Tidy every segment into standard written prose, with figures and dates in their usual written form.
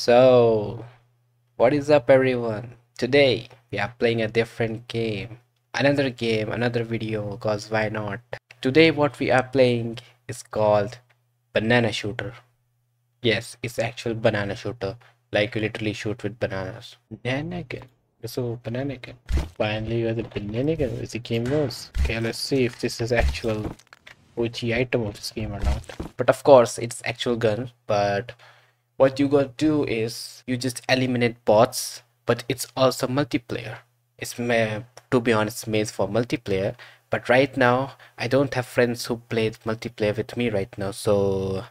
So what is up everyone, today we are playing a different game, another video, cause why not. Today what we are playing is called Banana Shooter. Yes, it's actual banana shooter, like you literally shoot with bananas. Bananakin. So Bananakin. Finally you have the Bananakin as the game goes. Okay, let's see if this is actual OG item of this game or not. But of course it's actual gun, but what you gotta do is you just eliminate bots, but it's also multiplayer. It's to be honest made for multiplayer, but right now I don't have friends who played multiplayer with me right now, so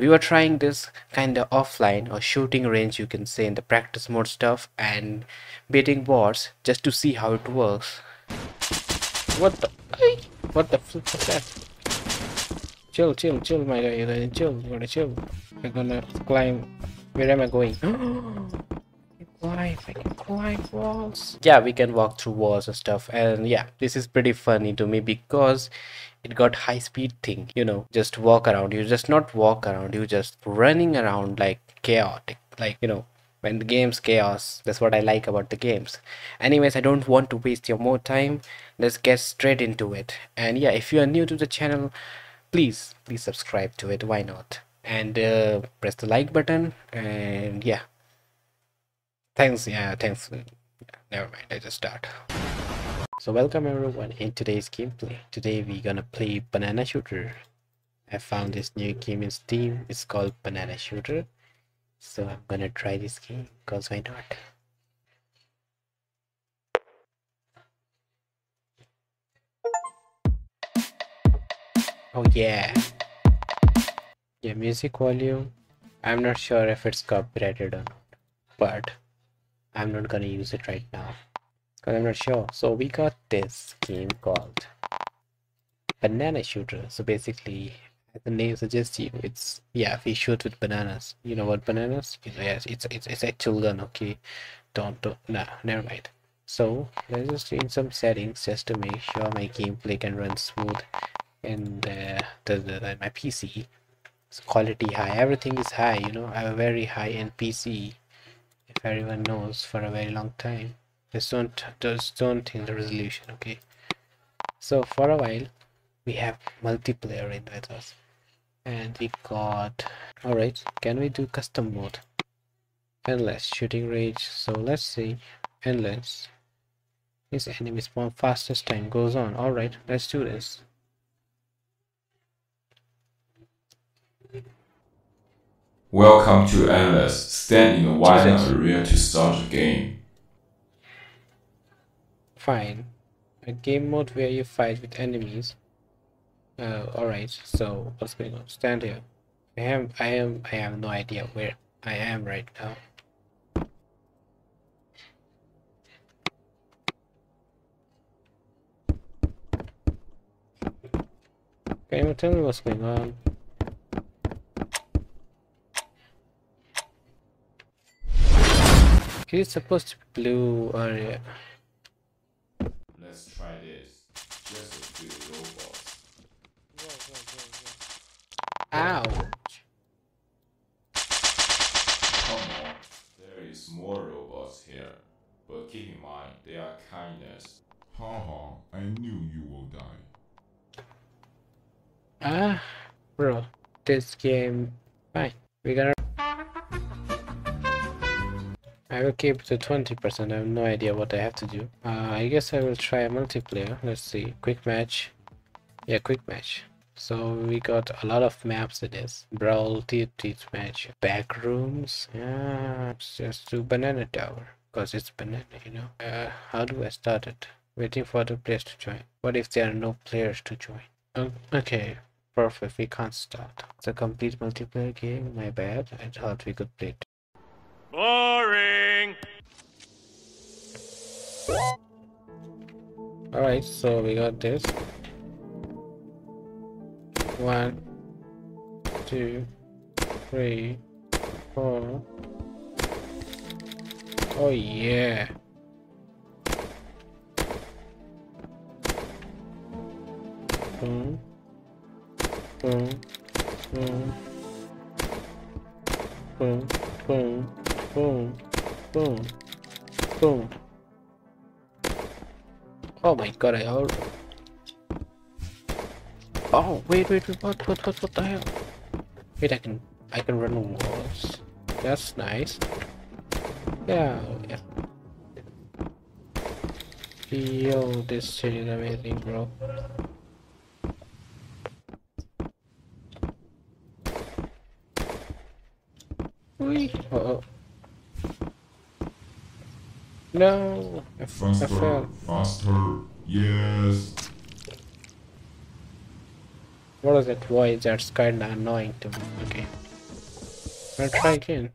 we were trying this kinda offline or shooting range, you can say, in the practice mode stuff and beating bots just to see how it works. What the flip was that? Chill my guy, you gotta chill. We're gonna climb. Where am I going? I can climb walls. Yeah, we can walk through walls and stuff, and yeah, this is pretty funny to me because it got high speed thing, you know, just walk around. You just not walk around, you just running around like chaotic, like, you know, when the game's chaos. That's what I like about the games. Anyways, I don't want to waste your more time, let's get straight into it. And yeah, if you are new to the channel, please subscribe to it, why not, and press the like button. And yeah, thanks. Never mind, I just start. So welcome everyone, in today's gameplay today we're gonna play Banana Shooter. I found this new game in Steam, it's called Banana Shooter, so I'm gonna try this game because why not. Oh yeah, music volume. I'm not sure if it's copyrighted or not, but I'm not gonna use it right now because I'm not sure. So we got this game called Banana Shooter. So basically, as the name suggests, you it's, yeah, we shoot with bananas. You know what bananas? Yes, it's actual gun. Okay, don't nah, never mind. So let's just change some settings just to make sure my gameplay can run smooth and my PC. It's quality high. Everything is high. You know, I have a very high-end PC. If everyone knows, for a very long time. Just don't think the resolution, okay? So for a while we have multiplayer in with us, and we got, all right, can we do custom mode? Endless shooting range. So let's see, endless. This enemy spawn fastest time goes on. All right, let's do this. Welcome to Endless. Stand in a wider area to start the game. Fine. A game mode where you fight with enemies. Alright, so what's going on? Stand here. I have no idea where I am right now. Can you tell me what's going on? It's supposed to be blue or yeah. Let's try this. Just a few robots. Ouch. Come on, there is more robots here. But keep in mind, they are kindness. Haha, I knew you will die. Ah, bro, this game. Fine, we're gonna. I will keep it to 20%. I have no idea what I have to do. I guess I will try a multiplayer. Let's see. Quick match. Yeah, quick match. So we got a lot of maps. It is brawl, teach match, back rooms. Yeah, let's just do banana tower because it's banana, you know. How do I start it? Waiting for the players to join. What if there are no players to join? Okay, perfect. We can't start. It's a complete multiplayer game. My bad. I thought we could play. Boring. All right, so we got this. 1, 2, 3, 4. Oh yeah. Boom. Boom. Boom. Boom. Boom, boom, boom, boom. Oh my god, I heard. Oh, wait, what the hell? Wait, I can run on walls. That's nice. Yeah. Yo, this shit is amazing, bro. Uh-oh. No, I fell. Faster, yes. What is that voice? That's kinda annoying to me. Okay, I'll try again.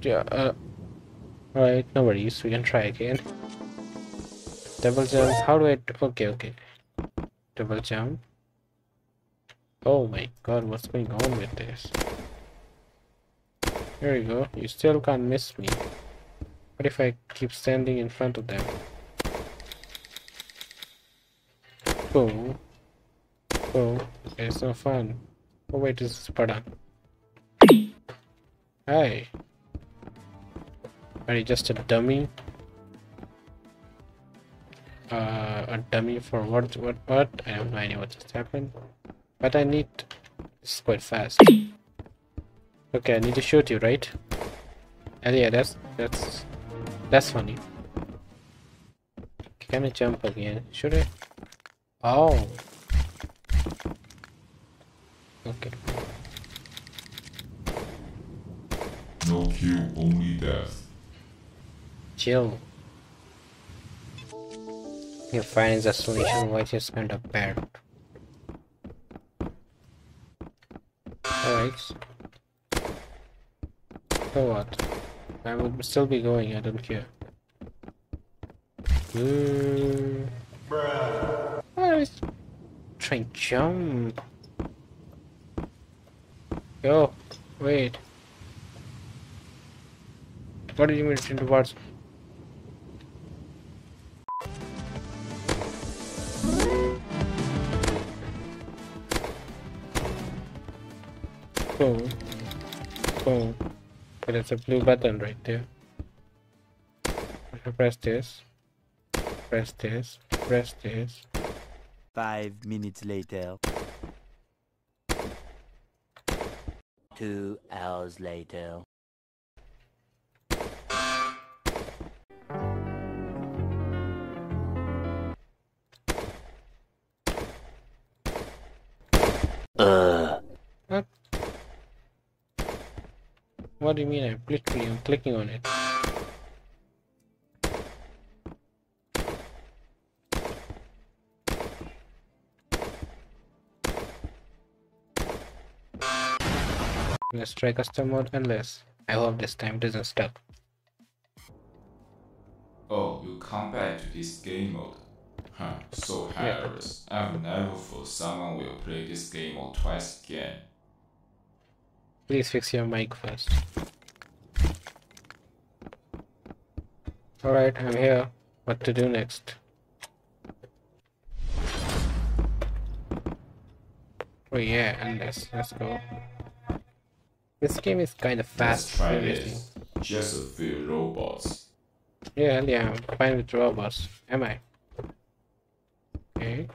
Yeah, alright, no worries, we can try again. Double jump, how do I okay. Double jump. Oh my god, what's going on with this? Here we go, you still can't miss me. What if I keep standing in front of them? Boom. Boom. Okay, it's no fun. Oh wait, this is Spartan. Hi. Are you just a dummy? A dummy for what? I have no idea what just happened. But I need... It's quite fast. Okay, I need to shoot you, right? And yeah, that's funny. Can I jump again? Should I? Oh! Okay. No kill, only death. Chill. You find the solution which is kind of bad. Alright. So what? I would still be going, I don't care. I was trying to jump. Yo, wait. What do you mean towards? Boom. Boom. But it's a blue button right there. I press this. Press this. Press this. 5 minutes later. 2 hours later. What do you mean? I'm clicking on it. Let's try custom mode unless. I hope this time it doesn't stuck. Oh, you come back to this game mode. Huh, so hilarious. Yeah. I've never thought someone will play this game mode twice again. Please fix your mic first. Alright, I'm here. What to do next? Oh yeah, and let's go. This game is kind of fast. Let's try this. Just a few robots. Yeah, I'm fine with robots. Am I? Okay.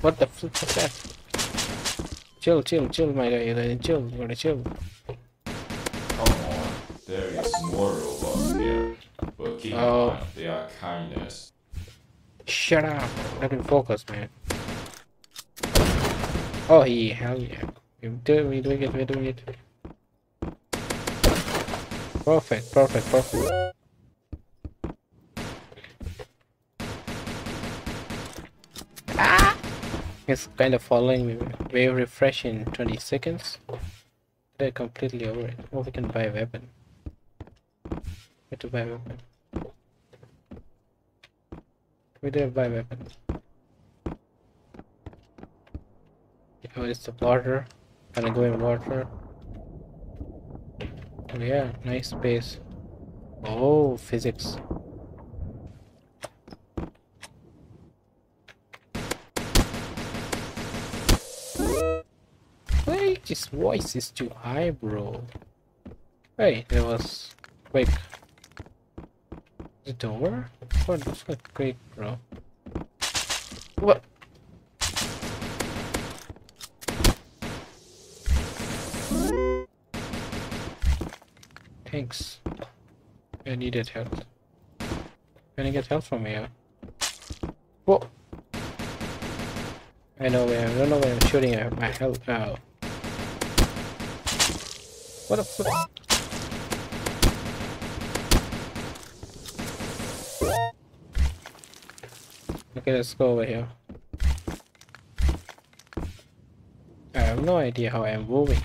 What the flip was that? Chill, my guy, you gotta chill. Come on, there is more robots here, but keep in mind, they are kindness. Shut up, I can focus, man. Oh yeah, hell yeah. We're doing it. Perfect. It's kind of following me. Wave refresh in 20 seconds. They're completely over it. Oh, we can buy a weapon. We did buy a weapon. Oh, it's the water. Gonna go in water. Oh yeah, nice space. Oh, physics. Wait, this voice is too high, bro. Wait, it was quick. The door? What the fuck, quick, bro? What? Thanks. I needed help. Can I get help from here? Whoa! I don't know where I'm shooting at my health now. What the fuck? Okay, let's go over here. I have no idea how I'm moving.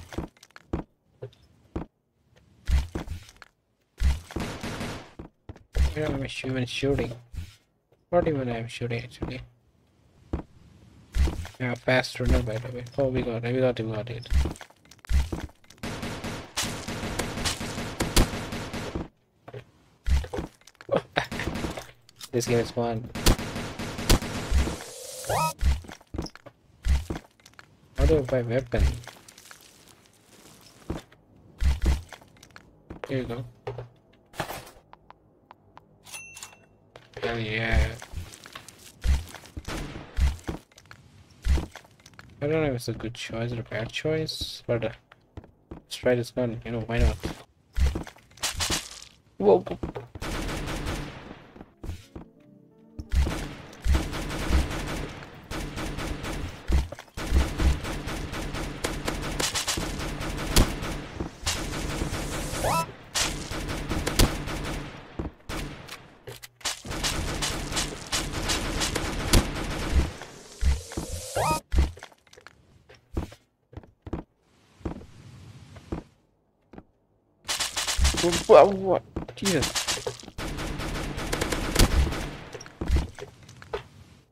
Where am I even shooting? Not even I'm shooting actually. I'm a fast runner by the way. Oh, we got it. This game is fun. How do I buy weapon? Here you go. Hell yeah. I don't know if it's a good choice or a bad choice, but let's try this gun, you know, why not? Whoa! What? Jesus.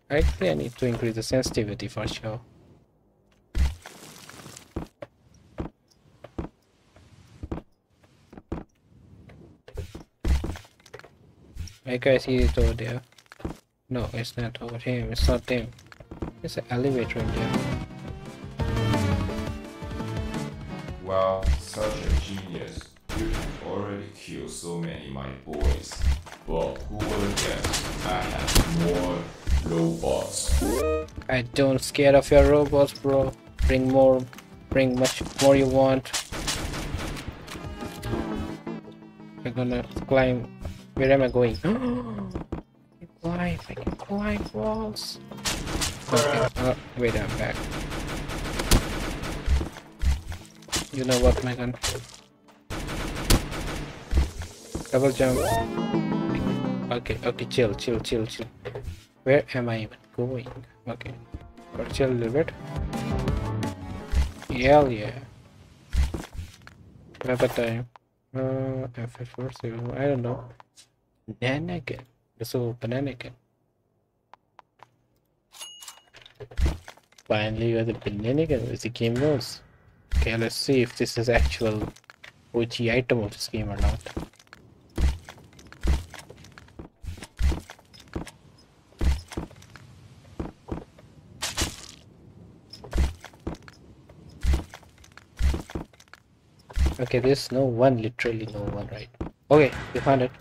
Actually, I need to increase the sensitivity for sure. I guys see it over there. No, it's not over him. It's not him. It's an elevator in there. Wow, such a genius. You have already killed so many my boys, but who will guess I have more robots. I don't scared of your robots, bro. Bring more, bring much more you want. I'm gonna climb. Where am I going? I can climb walls. Okay, wait, I'm back. You know what, my gun? Double jump. Okay, chill. Where am I even going? Okay, gotta chill a little bit. Hell yeah. Weapon time. FH470, I don't know. Bananakin. So, Bananakin. Finally, you are the Bananakin with the game knows. Okay, let's see if this is actual OG item of this game or not. Okay, there's no one, literally no one, right? Okay, we found it.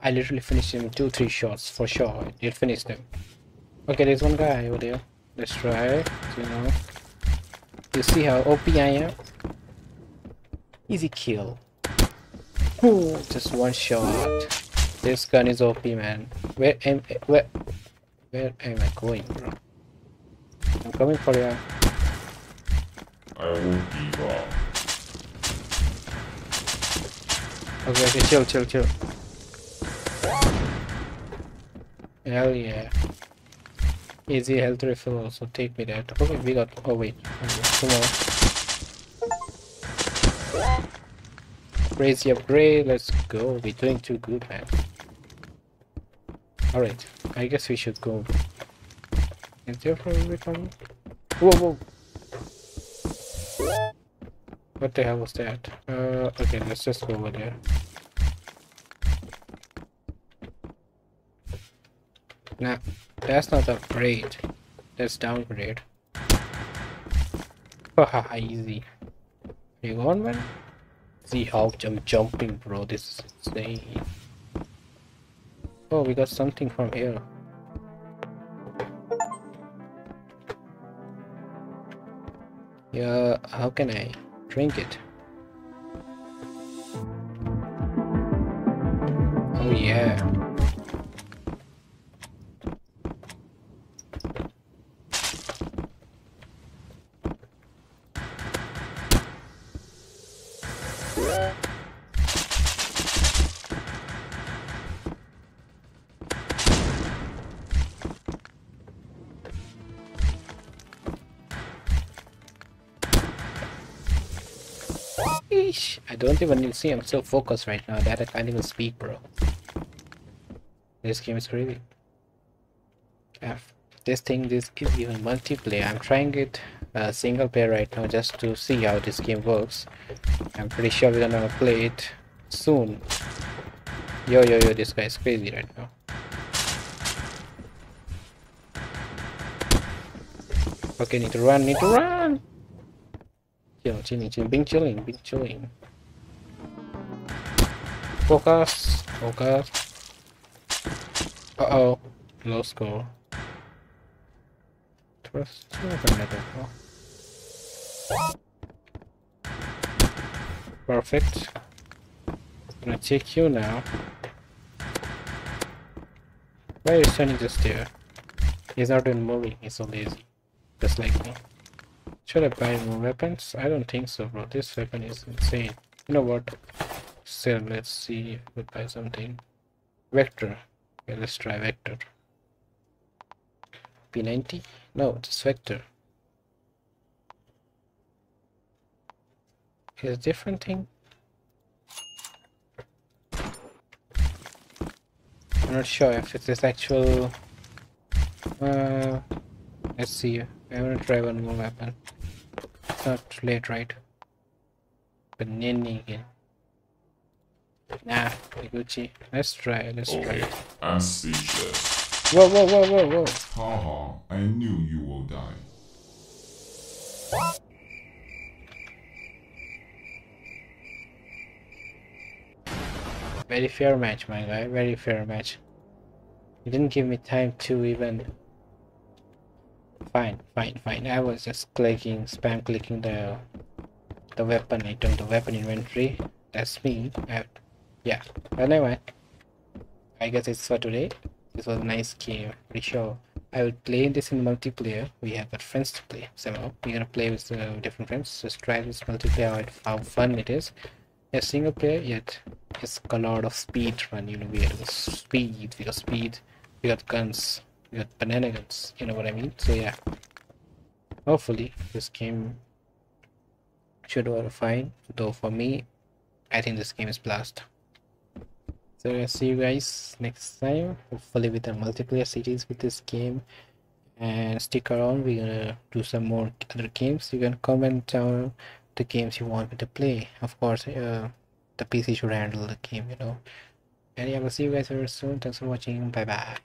I literally finished him in 2-3 shots for sure. I did finish them. Okay, there's one guy over there. Let's try. You know, you see how OP I am. Easy kill. Ooh, just one shot. This gun is OP, man. Where am I going, bro? I'm coming for you. I won't give up. Okay, chill. Hell yeah. Easy health refill also, take me that. Okay, we got, oh wait, come on. Crazy upgrade, let's go, we're doing too good, man. Alright, I guess we should go. Is there probably coming? Whoa, whoa! What the hell was that? Okay, let's just go over there. Nah, that's not upgrade. That's downgrade. Haha, easy. You gone, man? See how I'm jumping, bro. This is insane. Oh, we got something from here. Yeah, how can I drink it? Oh yeah. I don't even see, I'm so focused right now that I can't even speak, bro. This game is really... This is even multiplayer. I'm trying it single player right now just to see how this game works. I'm pretty sure we're gonna play it soon. Yo, this guy is crazy right now. Okay, need to run! Chilling, been chilling. Focus. Uh-oh, low score. Trust another. Perfect. I'm gonna take you now. Why are you standing just there? He's not even moving, he's so lazy. Just like me. Should I buy more weapons? I don't think so, bro. This weapon is insane. You know what? Still, let's see if we buy something. Vector. Okay, let's try Vector. P90? No, it's Vector. It's a different thing. I'm not sure if it is actual... let's see. I'm gonna try one more weapon. It's not late, right? Bananakin. Nah, Gucci. Let's try. Okay, I'm speechless. Whoa. Haha, I knew you will die. Very fair match, my guy. Very fair match. You didn't give me time to even... Fine. I was just spam clicking the weapon item, the weapon inventory. That's me. Yeah. Well, anyway, I guess it's for today. This was a nice game. Pretty sure I will play this in multiplayer. We have got friends to play. So we're gonna play with different friends. Just try this multiplayer. How fun it is. A single player, yet it's a lot of speed run. You know, we have speed. We got speed. We got guns. With banana guns, you know what I mean? So yeah, hopefully this game should work fine, though for me I think this game is blast. So I'll see you guys next time, hopefully with a multiplayer series with this game, and stick around, we're gonna do some more other games. You can comment down the games you want me to play. Of course the PC should handle the game, you know, and yeah, we'll see you guys very soon. Thanks for watching, bye bye.